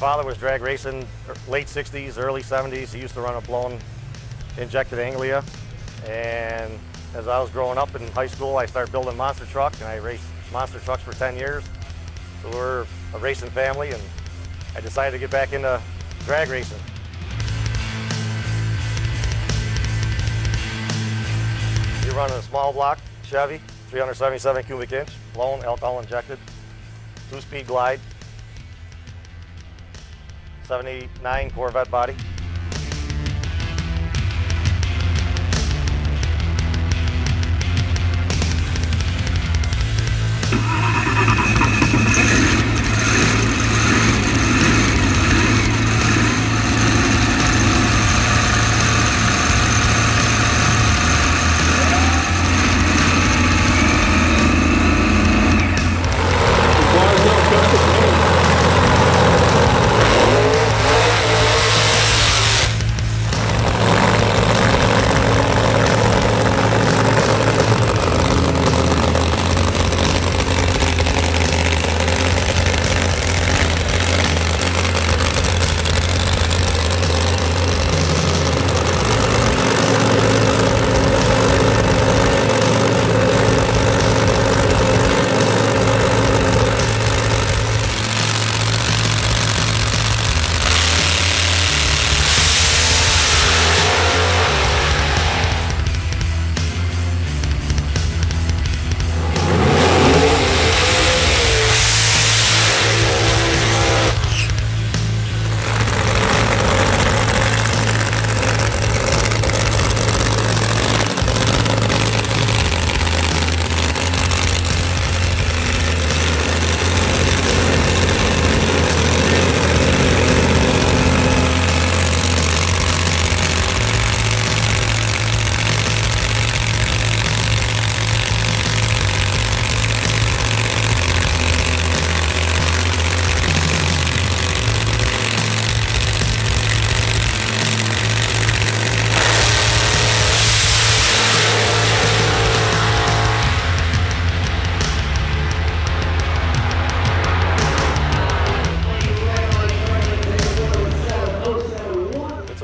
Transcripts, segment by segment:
father was drag racing late 60s, early 70s. He used to run a blown injected Anglia. And as I was growing up in high school, I started building monster trucks, and I raced monster trucks for 10 years. So we're a racing family, and I decided to get back into drag racing. You're running a small block Chevy, 377 cubic inch, blown alcohol injected, 2-speed glide, 79 Corvette body.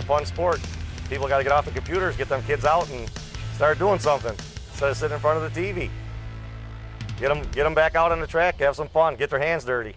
Fun sport. People got to get off the computers, get them kids out and start doing something instead of sitting in front of the TV. Get them back out on the track, have some fun, get their hands dirty.